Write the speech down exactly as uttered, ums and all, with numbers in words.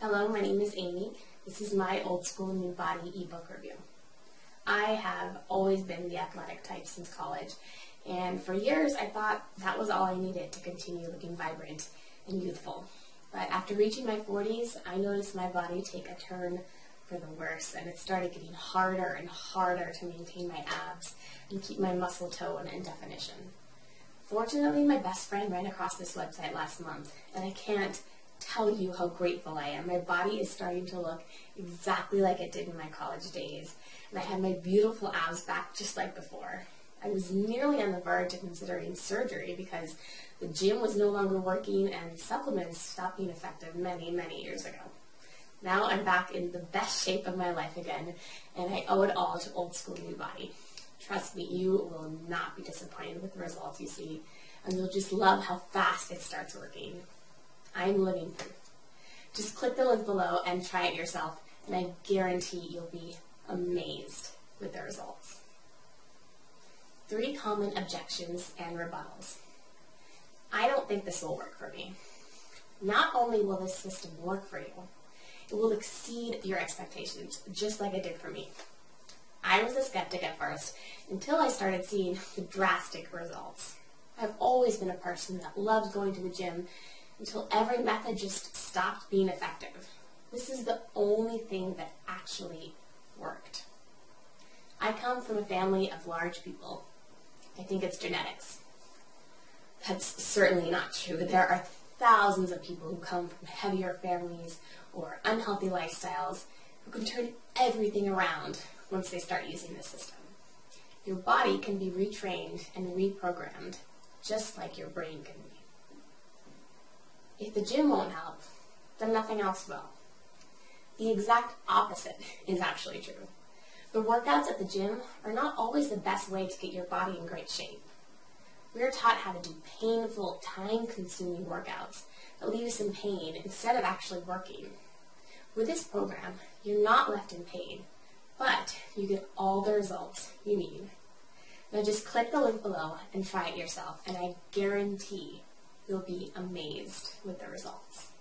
Hello, my name is Amy. This is my Old School New Body ebook review. I have always been the athletic type since college, and for years I thought that was all I needed to continue looking vibrant and youthful. But after reaching my forties, I noticed my body take a turn for the worse, and it started getting harder and harder to maintain my abs and keep my muscle tone and definition. Fortunately, my best friend ran across this website last month, and I can't tell you how grateful I am. My body is starting to look exactly like it did in my college days, and I had my beautiful abs back just like before. I was nearly on the verge of considering surgery because the gym was no longer working and supplements stopped being effective many, many years ago. Now I'm back in the best shape of my life again, and I owe it all to Old School New Body. Trust me, you will not be disappointed with the results you see, and you'll just love how fast it starts working. I'm living proof. Just click the link below and try it yourself, and I guarantee you'll be amazed with the results. Three common objections and rebuttals. I don't think this will work for me. Not only will this system work for you, it will exceed your expectations, just like it did for me. I was a skeptic at first until I started seeing the drastic results. I've always been a person that loves going to the gym until every method just stopped being effective. This is the only thing that actually worked. I come from a family of large people. I think it's genetics. That's certainly not true. There are thousands of people who come from heavier families or unhealthy lifestyles who can turn everything around once they start using this system. Your body can be retrained and reprogrammed, just like your brain can be. If the gym won't help, then nothing else will. The exact opposite is actually true. The workouts at the gym are not always the best way to get your body in great shape. We are taught how to do painful, time-consuming workouts that leave us in pain instead of actually working. With this program, you're not left in pain, but you get all the results you need. Now just click the link below and try it yourself, and I guarantee you'll be amazed with the results.